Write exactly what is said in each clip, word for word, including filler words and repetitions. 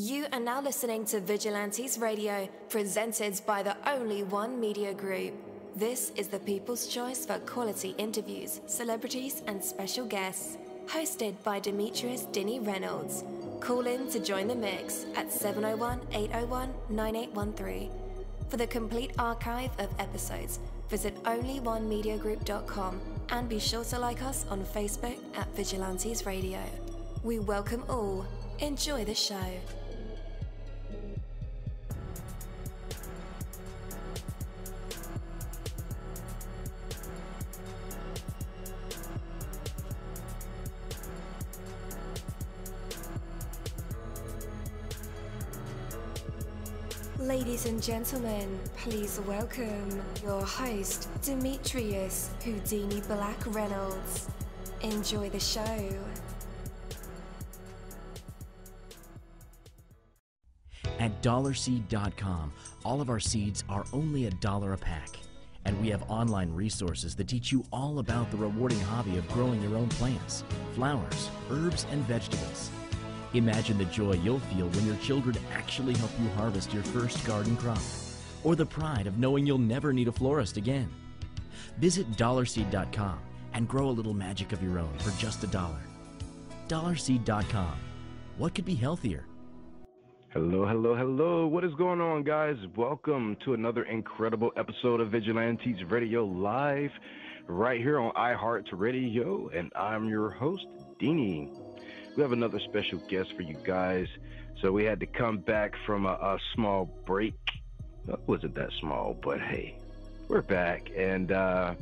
You are now listening to Vigilantes Radio, presented by the Only One Media Group. This is the people's choice for quality interviews, celebrities and special guests, hosted by Demetrius Houdini Reynolds. Call in to join the mix at seven oh one, eight oh one, nine eight one three. For the complete archive of episodes, visit only one media group dot com and be sure to like us on Facebook at Vigilantes Radio. We welcome all. Enjoy the show. Ladies and gentlemen, please welcome your host, Demetrius Houdini Black Reynolds. Enjoy the show. At dollar seed dot com, all of our seeds are only a dollar a pack. And we have online resources that teach you all about the rewarding hobby of growing your own plants, flowers, herbs, and vegetables. Imagine the joy you'll feel when your children actually help you harvest your first garden crop, or the pride of knowing you'll never need a florist again. Visit dollar seed dot com and grow a little magic of your own for just a dollar. dollar seed dot com. What could be healthier? Hello, hello, hello. What is going on, guys? Welcome to another incredible episode of Vigilantes Radio Live right here on iHeartRadio, and I'm your host, Dini. We have another special guest for you guys. So we had to come back from a, a small break. It wasn't that small, but hey, we're back, and uh,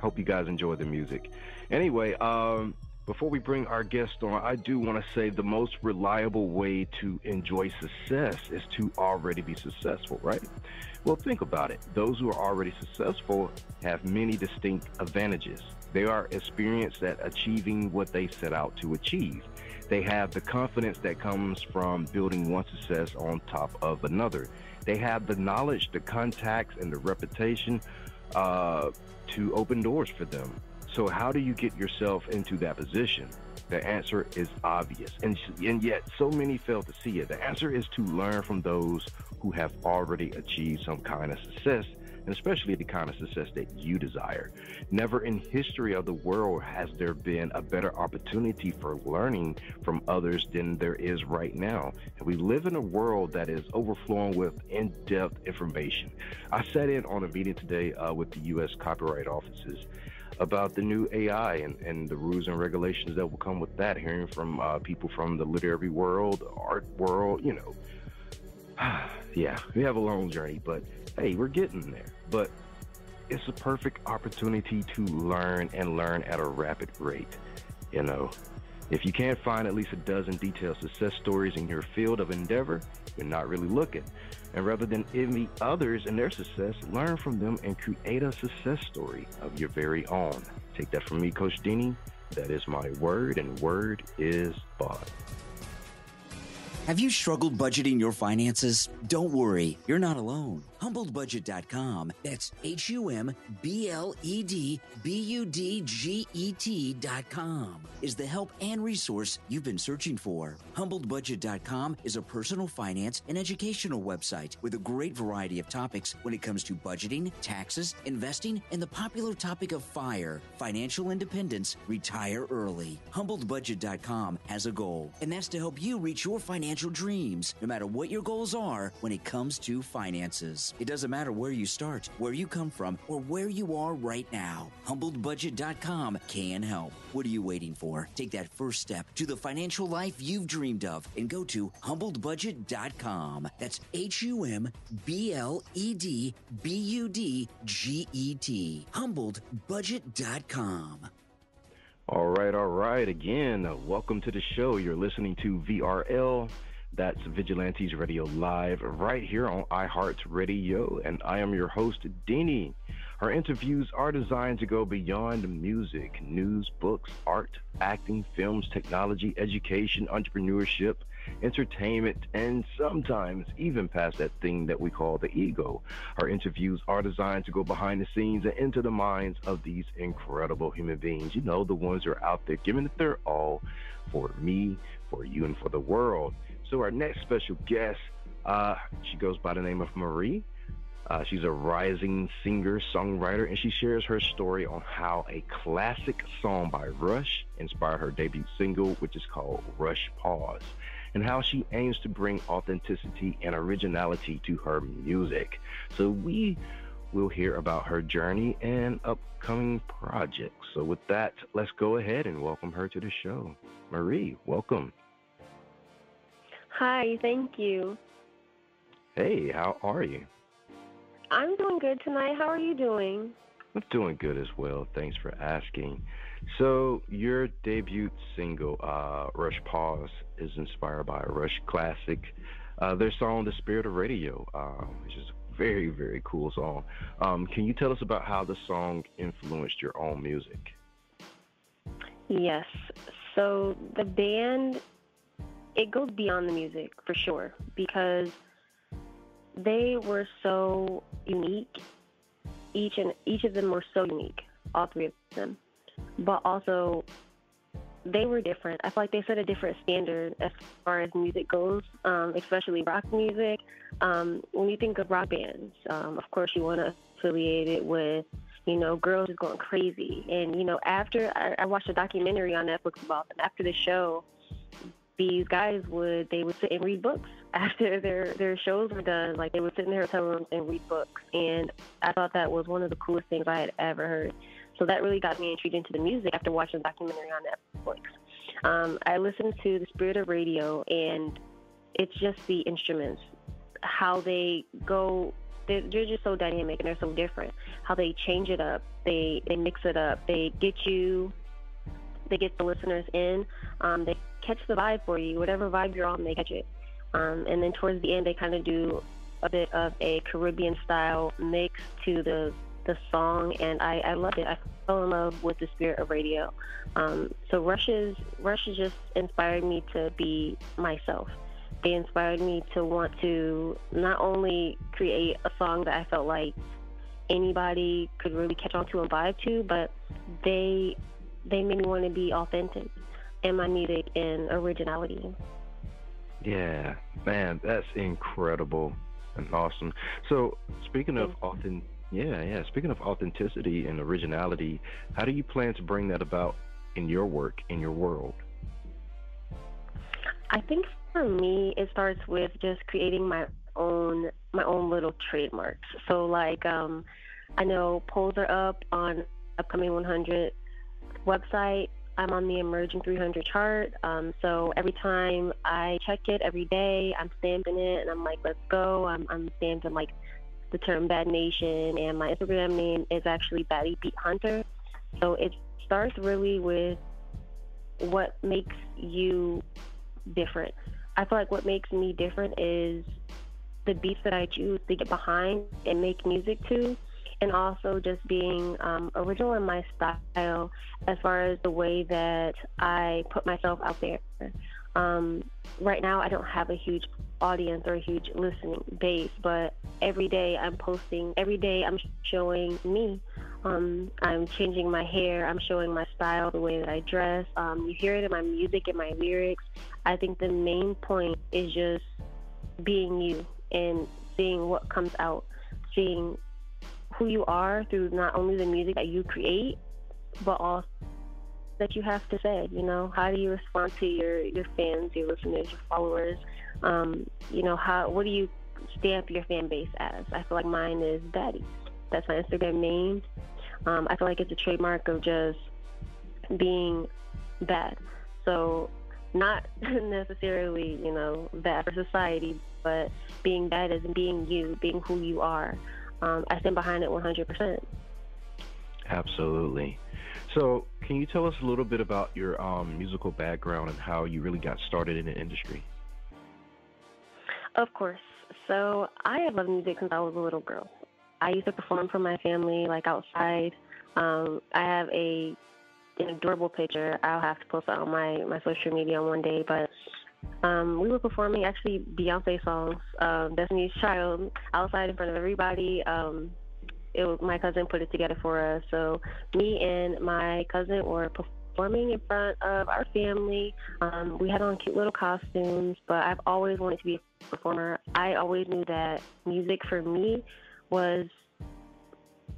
hope you guys enjoy the music. Anyway, um... before we bring our guest on, I do want to say the most reliable way to enjoy success is to already be successful, right? Well, think about it. Those who are already successful have many distinct advantages. They are experienced at achieving what they set out to achieve. They have the confidence that comes from building one success on top of another. They have the knowledge, the contacts, and the reputation uh, to open doors for them. So how do you get yourself into that position? The answer is obvious, and, and yet so many fail to see it. The answer is to learn from those who have already achieved some kind of success, and especially the kind of success that you desire. Never in history of the world has there been a better opportunity for learning from others than there is right now. And we live in a world that is overflowing with in-depth information. I sat in on a meeting today uh, with the U S Copyright Offices about the new A I and, and the rules and regulations that will come with that, hearing from uh, people from the literary world, art world, you know. Yeah, we have a long journey, but hey, we're getting there. But it's a perfect opportunity to learn and learn at a rapid rate, you know. If you can't find at least a dozen detailed success stories in your field of endeavor, you're not really looking. And rather than envy others and their success, learn from them and create a success story of your very own. Take that from me, Coach Dini. That is my word, and word is bond. Have you struggled budgeting your finances? Don't worry, you're not alone. Humbled budget dot com, that's H U M B L E D B U D G E T dot com, is the help and resource you've been searching for. Humbled budget dot com is a personal finance and educational website with a great variety of topics when it comes to budgeting, taxes, investing, and the popular topic of FIRE, financial independence, retire early. Humbled budget dot com has a goal, and that's to help you reach your financial dreams, no matter what your goals are when it comes to finances. It doesn't matter where you start, where you come from, or where you are right now. Humbled budget dot com can help. What are you waiting for? Take that first step to the financial life you've dreamed of and go to humbled budget dot com. That's H U M B L E D B U D G E T. humbled budget dot com. All right, all right. Again, welcome to the show. You're listening to V R L. That's Vigilantes Radio Live right here on iHeartRadio, and I am your host, Dini. Our interviews are designed to go beyond music, news, books, art, acting, films, technology, education, entrepreneurship, entertainment, and sometimes even past that thing that we call the ego. Our interviews are designed to go behind the scenes and into the minds of these incredible human beings. You know, the ones who are out there giving it their all for me, for you, and for the world. So our next special guest, uh, she goes by the name of Marie. Uh, she's a rising singer, songwriter, and she shares her story on how a classic song by Rush inspired her debut single, which is called Rush Pause, and how she aims to bring authenticity and originality to her music. So we will hear about her journey and upcoming projects. So with that, let's go ahead and welcome her to the show. Marie, welcome. Hi, thank you. Hey, how are you? I'm doing good tonight. How are you doing? I'm doing good as well. Thanks for asking. So your debut single, uh, Rush Pause, is inspired by a Rush classic. Uh, their song, The Spirit of Radio, uh, which is a very, very cool song. Um, can you tell us about how the song influenced your own music? Yes. So the band, it goes beyond the music for sure, because they were so unique. Each and each of them were so unique, all three of them. But also, they were different. I feel like they set a different standard as far as music goes, um, especially rock music. Um, when you think of rock bands, um, of course you want to affiliate it with, you know, girls just going crazy. And, you know, after I, I watched a documentary on Netflix about them, after the show, these guys would, they would sit and read books after their, their shows were done. Like, they would sit in their hotel rooms and read books. And I thought that was one of the coolest things I had ever heard. So that really got me intrigued into the music after watching the documentary on Netflix. Um, I listened to The Spirit of Radio, and it's just the instruments, how they go, they're, they're just so dynamic and they're so different. How they change it up, they, they mix it up, they get you, they get the listeners in, um, they catch the vibe for you, whatever vibe you're on, they catch it. Um, and then towards the end, they kind of do a bit of a Caribbean-style mix to the the song, and I, I loved it. I fell in love with The Spirit of Radio. Um, so Rush's, Rush just inspired me to be myself. They inspired me to want to not only create a song that I felt like anybody could really catch on to and vibe to, but they they made me want to be authentic in my music and originality. Yeah, man, that's incredible and awesome. So speaking of authentic, yeah, yeah. Speaking of authenticity and originality, how do you plan to bring that about in your work, in your world? I think for me, it starts with just creating my own my own little trademarks. So, like, um, I know polls are up on Upcoming one hundred website. I'm on the Emerging three hundred chart. Um, so every time I check it, every day, I'm stamping it, and I'm like, let's go. I'm, I'm stamping, like, the term Bad Nation, and my Instagram name is actually Baddie Beat Hunter. So it starts really with what makes you different. I feel like what makes me different is the beats that I choose to get behind and make music to, and also just being um, original in my style as far as the way that I put myself out there. Um, right now, I don't have a huge audience or a huge listening base, but every day I'm posting, every day I'm showing me. Um, I'm changing my hair, I'm showing my style, the way that I dress. Um, you hear it in my music, in my lyrics. I think the main point is just being you and seeing what comes out, seeing who you are through not only the music that you create, but also that you have to say. You know, how do you respond to your your fans, your listeners, your followers? Um, you know, how what do you stamp your fan base as? I feel like mine is Baddie. That's my Instagram name. Um, I feel like it's a trademark of just being bad. So not necessarily, you know, bad for society, but being bad as being you, being who you are. Um, I stand behind it one hundred percent. Absolutely. So can you tell us a little bit about your um, musical background and how you really got started in the industry? Of course. So I have loved music since I was a little girl. I used to perform for my family, like, outside. Um, I have a, an adorable picture. I'll have to post it on my, my social media one day. But um, we were performing, actually, Beyonce songs, um, Destiny's Child, outside in front of everybody. Um, it was, my cousin put it together for us. So me and my cousin were performing performing in front of our family. Um, we had on cute little costumes, but I've always wanted to be a performer. I always knew that music for me was,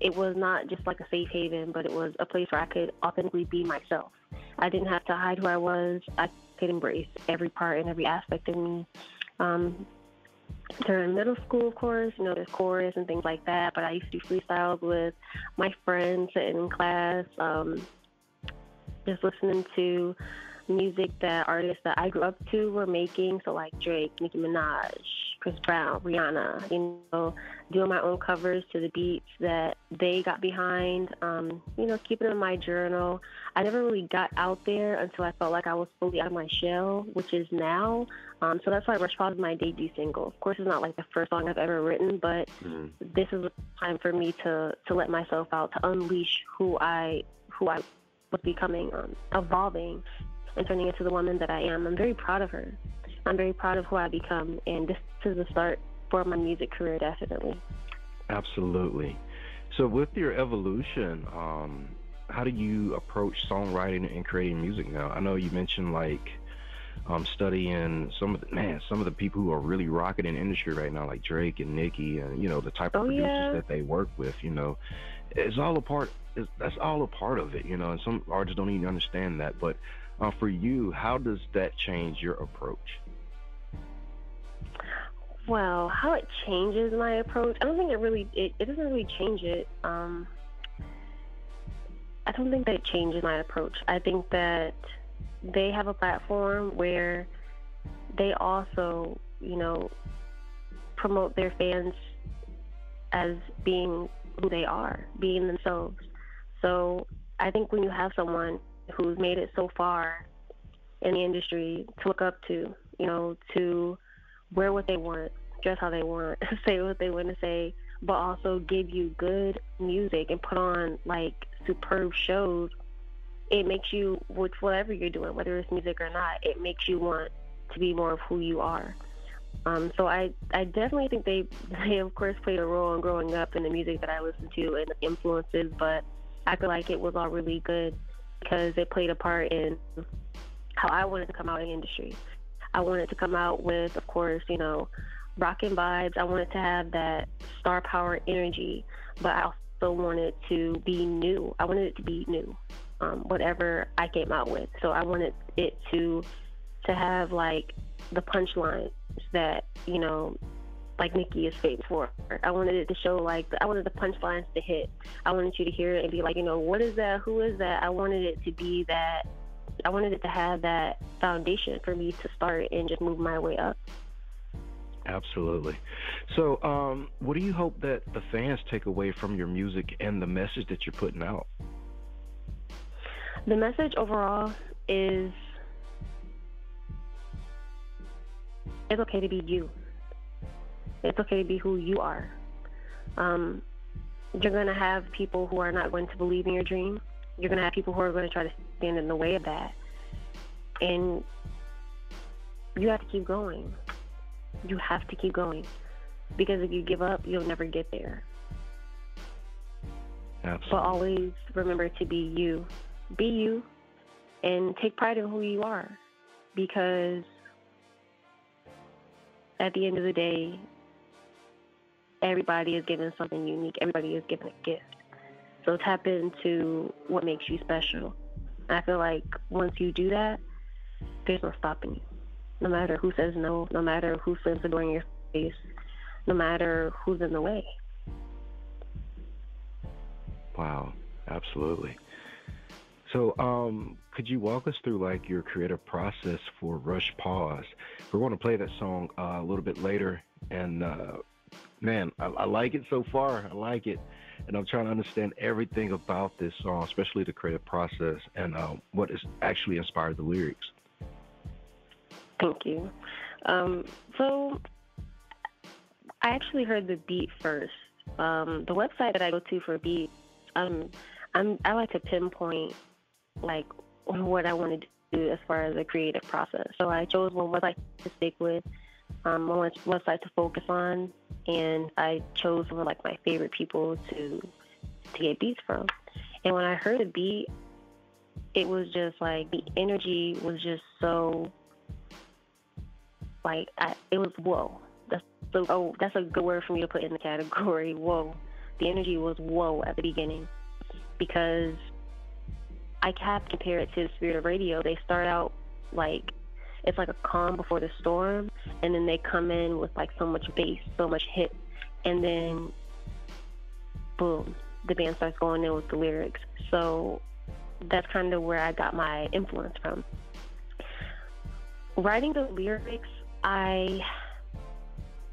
it was not just like a safe haven, but it was a place where I could authentically be myself. I didn't have to hide who I was. I could embrace every part and every aspect of me. Um, During middle school, of course, you know, there's chorus and things like that, but I used to do freestyles with my friends sitting in class, um, just listening to music that artists that I grew up to were making, so like Drake, Nicki Minaj, Chris Brown, Rihanna, you know, doing my own covers to the beats that they got behind, um, you know, keeping in my journal. I never really got out there until I felt like I was fully out of my shell, which is now. Um, so that's why Rush Pause is my debut single. Of course, it's not like the first song I've ever written, but mm. this is a time for me to, to let myself out, to unleash who I who I was becoming, um, evolving, and turning into the woman that I am. I'm very proud of her. I'm very proud of who I've become, and this is the start for my music career, definitely. Absolutely. So with your evolution, um, how do you approach songwriting and creating music now? I know you mentioned like um, studying some of the, man, some of the people who are really rocking in the industry right now, like Drake and Nicki, and you know the type of oh, producers yeah. that they work with. You know, it's all a part. It's, that's all a part of it. You know, and some artists don't even understand that. But uh, for you, how does that change your approach? Well, how it changes my approach, I don't think it really, it, it doesn't really change it. Um, I don't think that it changes my approach. I think that they have a platform where they also, you know, promote their fans as being who they are, being themselves. So I think when you have someone who's made it so far in the industry to look up to, you know, to wear what they want, dress how they want, say what they want to say, but also give you good music and put on like superb shows, it makes you, with whatever you're doing, whether it's music or not, it makes you want to be more of who you are. Um, so I, I definitely think they, they of course played a role in growing up in the music that I listened to and the influences, but I feel like it was all really good because it played a part in how I wanted to come out in the industry. I wanted to come out with, of course, you know, rockin' vibes. I wanted to have that star power energy, but I also wanted to be new. I wanted it to be new, um, whatever I came out with. So I wanted it to to have, like, the punchlines that, you know, like Nicki is famous for. I wanted it to show, like, I wanted the punchlines to hit. I wanted you to hear it and be like, you know, what is that? Who is that? I wanted it to be that. I wanted it to have that foundation for me to start and just move my way up. Absolutely. So um, what do you hope that the fans take away from your music and the message that you're putting out? The message overall is it's okay to be you. It's okay to be who you are. Um, you're going to have people who are not going to believe in your dream. You're going to have people who are going to try to stand in the way of that. And you have to keep going. You have to keep going. Because if you give up, you'll never get there. Absolutely. But always remember to be you. Be you and take pride in who you are. Because at the end of the day, everybody is given something unique. Everybody is given a gift. So tap into what makes you special. I feel like once you do that, there's no stopping you. No matter who says no, no matter who slams the door in your face, no matter who's in the way. Wow, absolutely. So um, could you walk us through like your creative process for Rush Pause? We're going to play that song uh, a little bit later. And uh, man, I, I like it so far. I like it. And I'm trying to understand everything about this song, especially the creative process and uh, what has actually inspired the lyrics. Thank you. Um, so I actually heard the beat first. Um, the website that I go to for beats, um, I'm, I like to pinpoint like what I want to do as far as the creative process. So I chose one website to stick with, um, one website to focus on. And I chose one of like my favorite people to to get beats from. And when I heard the beat, it was just like the energy was just so like I, it was whoa. That's the, oh, that's a good word for me to put in the category. Whoa. The energy was whoa at the beginning, because I have compared it to The Spirit of Radio. They start out like it's like a calm before the storm, and then they come in with like so much bass, so much hit, and then boom, the band starts going in with the lyrics. So that's kind of where I got my influence from. Writing the lyrics, I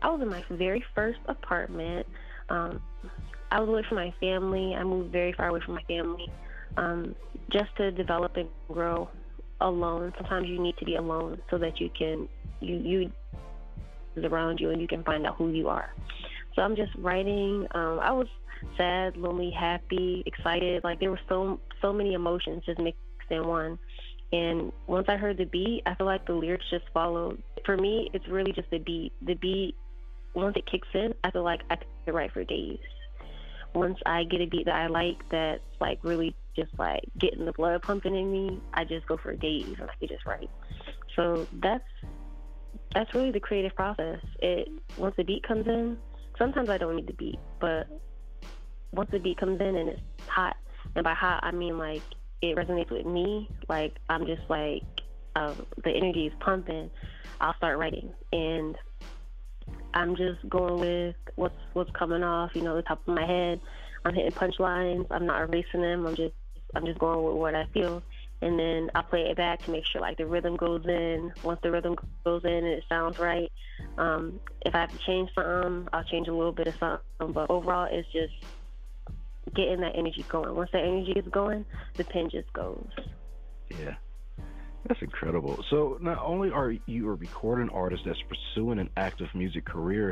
I was in my very first apartment. Um, I was away from my family. I moved very far away from my family, um, just to develop and grow alone. Sometimes you need to be alone so that you can, you, you is around you and you can find out who you are. So I'm just writing. Um, I was sad, lonely, happy, excited. Like there were so, so many emotions just mixed in one. And once I heard the beat, I feel like the lyrics just followed. For me, it's really just the beat. The beat, once it kicks in, I feel like I could write for days. Once I get a beat that I like, that's like really just like getting the blood pumping in me, I just go for days and I could just write. So that's that's really the creative process. It once the beat comes in, sometimes I don't need the beat, but once the beat comes in and it's hot, and by hot I mean like it resonates with me, like I'm just like um, the energy is pumping, I'll start writing, and I'm just going with what's what's coming off, you know, the top of my head. I'm hitting punchlines. I'm not erasing them. I'm just I'm just going with what I feel, and then I play it back to make sure like the rhythm goes in. Once the rhythm goes in and it sounds right, um, if I have to change something, I'll change a little bit of something. But overall, it's just getting that energy going. Once that energy is going, the pen just goes. Yeah. That's incredible. So not only are you a recording artist that's pursuing an active music career,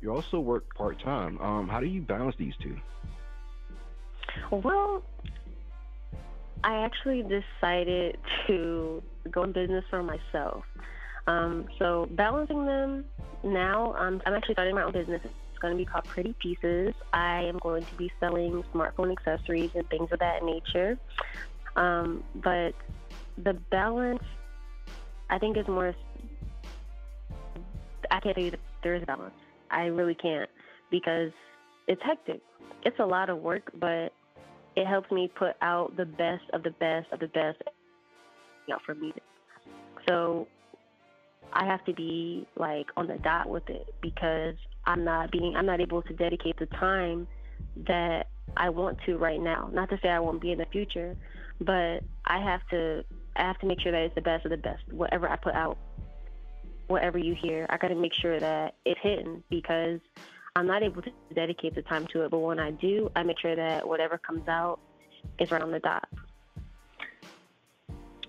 you also work part-time. Um, how do you balance these two? Well, I actually decided to go in business for myself. Um, so balancing them now, um, I'm actually starting my own business. It's going to be called Pretty Pieces. I am going to be selling smartphone accessories and things of that nature. Um, but the balance, I think, is more, I can't tell you that there is a balance. I really can't, because it's hectic. It's a lot of work, but it helps me put out the best of the best of the best out for music. So I have to be like on the dot with it, because I'm not being, I'm not able to dedicate the time that I want to right now. Not to say I won't be in the future, but I have to I have to make sure that it's the best of the best. Whatever I put out, whatever you hear, I got to make sure that it's hitting, because I'm not able to dedicate the time to it. But when I do, I make sure that whatever comes out is right on the dot.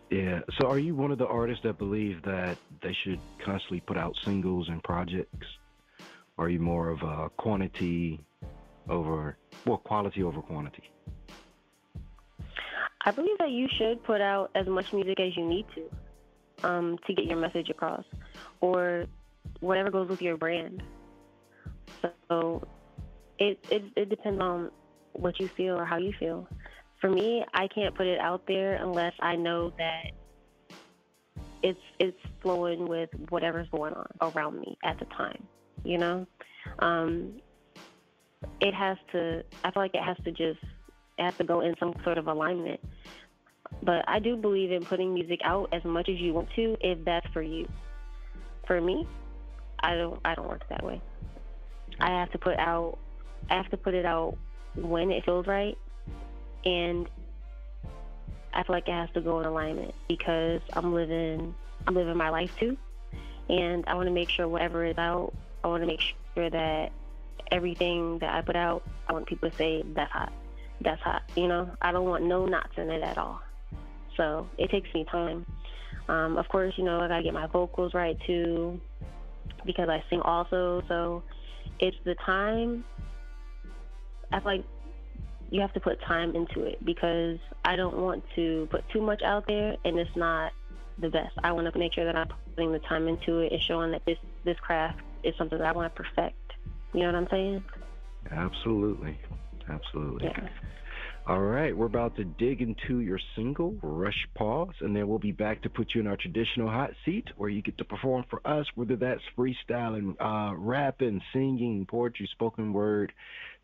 Yeah. So are you one of the artists that believe that they should constantly put out singles and projects? Or are you more of a quantity over, well, quality over quantity? I believe that you should put out as much music as you need to um, to get your message across, or whatever goes with your brand. So it, it it depends on what you feel or how you feel. For me, I can't put it out there unless I know that it's it's flowing with whatever's going on around me at the time. You know, um, it has to. I feel like it has to just. It has to go in some sort of alignment. But I do believe in putting music out as much as you want to, if that's for you. For me, I don't I don't work that way. I have to put out I have to put it out when it feels right, and I feel like it has to go in alignment, because I'm living I'm living my life too, and I want to make sure whatever is out, I want to make sure that everything that I put out, I want people to say that's hot. That's hot, you know. I don't want no knots in it at all. So it takes me time. Um, of course, you know, I gotta get my vocals right too, because I sing also. So it's the time. I feel like you have to put time into it, because I don't want to put too much out there and it's not the best. I want to make sure that I'm putting the time into it and showing that this this craft is something that I want to perfect. You know what I'm saying? Absolutely. Absolutely. Yeah. All right, we're about to dig into your single, Rush Pause, and then we'll be back to put you in our traditional hot seat where you get to perform for us, whether that's freestyling, uh, rapping, singing, poetry, spoken word,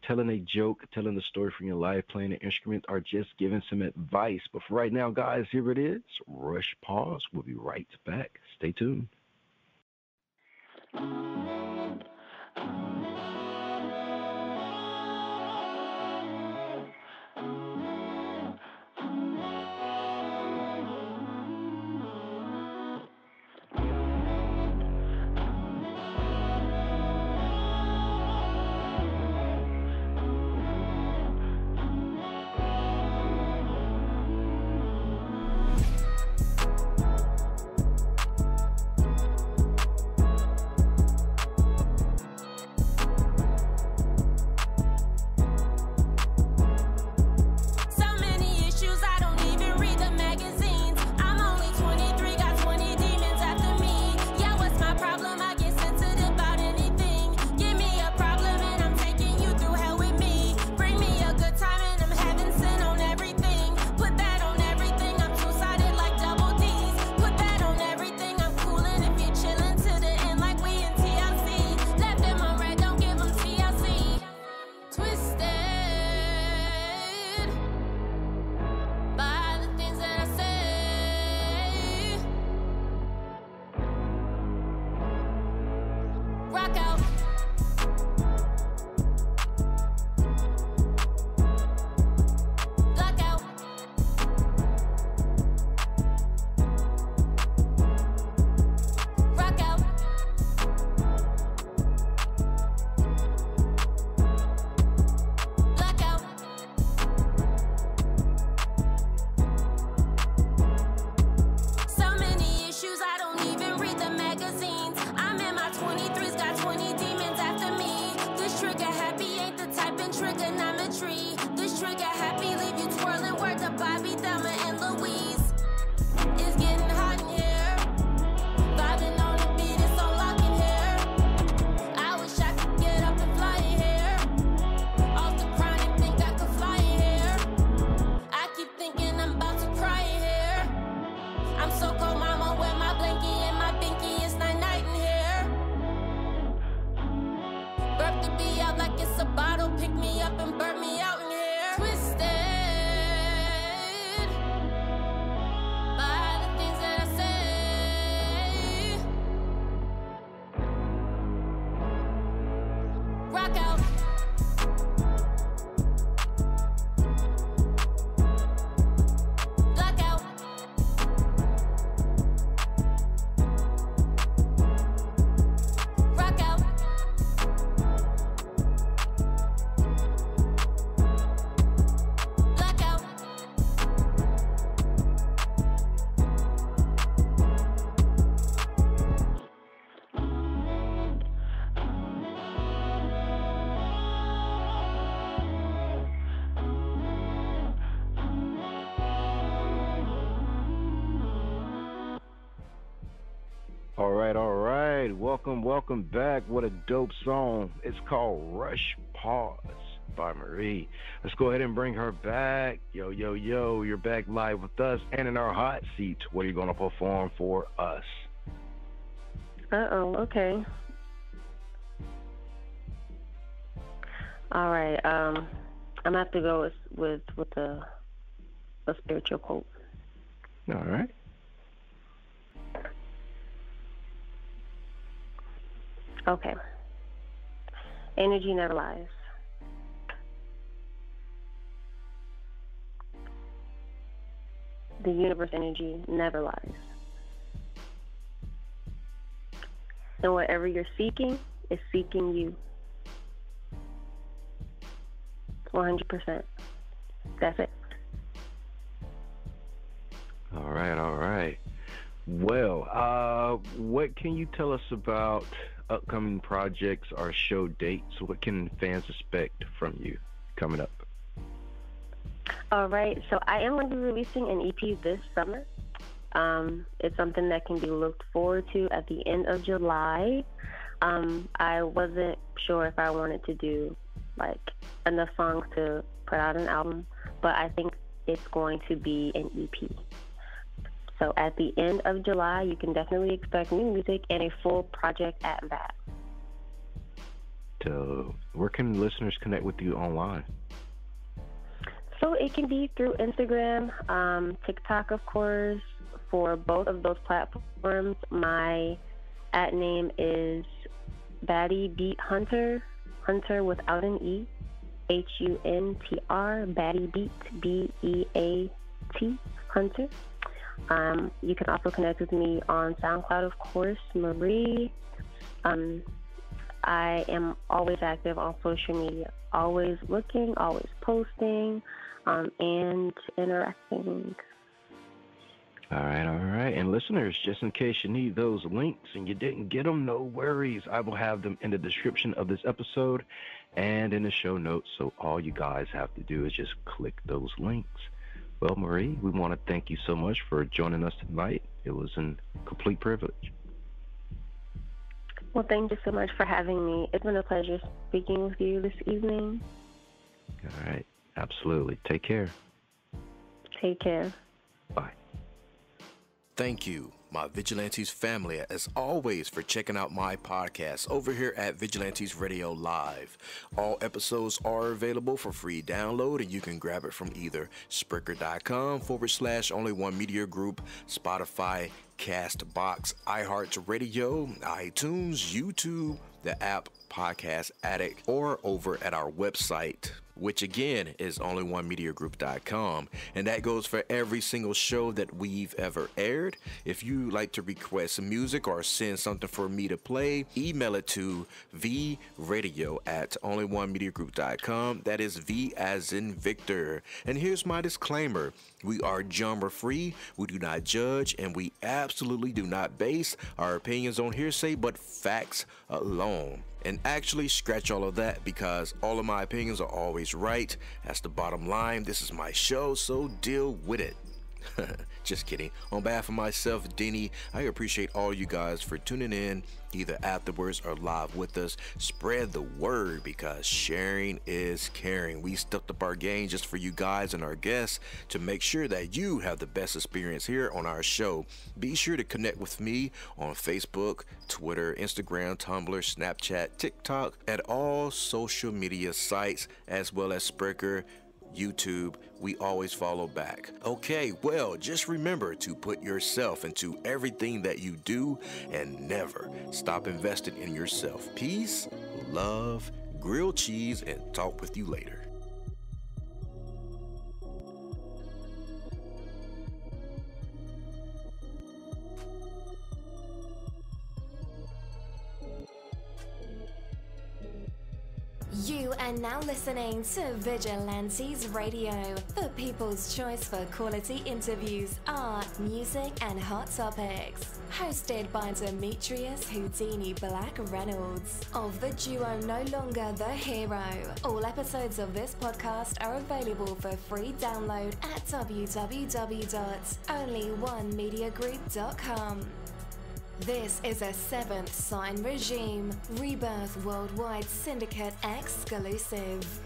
telling a joke, telling the story from your life, playing an instrument, or just giving some advice. But for right now, guys, here it is, Rush Pause. We'll be right back. Stay tuned. Welcome, welcome back. What a dope song. It's called Rush Pause by Marie. Let's go ahead and bring her back. Yo, yo, yo, you're back live with us and in our hot seat. What are you going to perform for us? Uh-oh, okay. All right. Um, I'm going to have to go with, with, with a, a spiritual quote. All right. Okay. Energy never lies. The universe energy never lies. And whatever you're seeking is seeking you. one hundred percent. That's it. All right, all right. Well, uh, what can you tell us about upcoming projects or show dates? What can fans expect from you coming up? All right, so I am going to be releasing an E P this summer. Um, it's something that can be looked forward to at the end of July. Um, I wasn't sure if I wanted to do like enough songs to put out an album, but I think it's going to be an E P. So at the end of July, you can definitely expect new music and a full project at that. So where can listeners connect with you online? So it can be through Instagram, um, TikTok, of course. For both of those platforms, my at name is Baddie Beat Hunter, Hunter without an E, H U N T R, Baddie Beat, B E A T, Hunter. Um, you can also connect with me on SoundCloud, of course, Marie. Um, I am always active on social media, always looking, always posting, um, and interacting. All right, all right. And listeners, just in case you need those links and you didn't get them, no worries. I will have them in the description of this episode and in the show notes. So all you guys have to do is just click those links. Well, Marie, we want to thank you so much for joining us tonight. It was a complete privilege. Well, thank you so much for having me. It's been a pleasure speaking with you this evening. All right. Absolutely. Take care. Take care. Bye. Thank you, my Vigilantes family, as always, for checking out my podcast over here at Vigilantes Radio Live. All episodes are available for free download, and you can grab it from either Spreaker.com forward slash Only One Media Group, Spotify, Castbox, iHeartRadio, iTunes, YouTube, the app Podcast Addict, or over at our website, which again is only one media group dot com. And that goes for every single show that we've ever aired. If you like to request some music or send something for me to play, email it to vradio at only one media group dot com. That is V as in Victor. And here's my disclaimer. We are genre free, we do not judge, and we absolutely do not base our opinions on hearsay, but facts alone. And actually, scratch all of that, because all of my opinions are always right. That's the bottom line. This is my show, so deal with it. Just kidding. On behalf of myself, Denny, I appreciate all you guys for tuning in, either afterwards or live with us. Spread the word, because sharing is caring. We stepped up our game just for you guys and our guests to make sure that you have the best experience here on our show. Be sure to connect with me on Facebook, Twitter, Instagram, Tumblr, Snapchat, TikTok, at all social media sites, as well as Spreaker, YouTube. We always follow back. Okay, well, just remember to put yourself into everything that you do and never stop investing in yourself. Peace, love, grilled cheese, and talk with you later. You are now listening to Vigilantes Radio, the people's choice for quality interviews, art, music, and hot topics. Hosted by Demetrius Houdini Black Reynolds of the duo No Longer the Hero. All episodes of this podcast are available for free download at w w w dot only one media group dot com. This is a Seventh Sign Regime, Rebirth Worldwide Syndicate exclusive.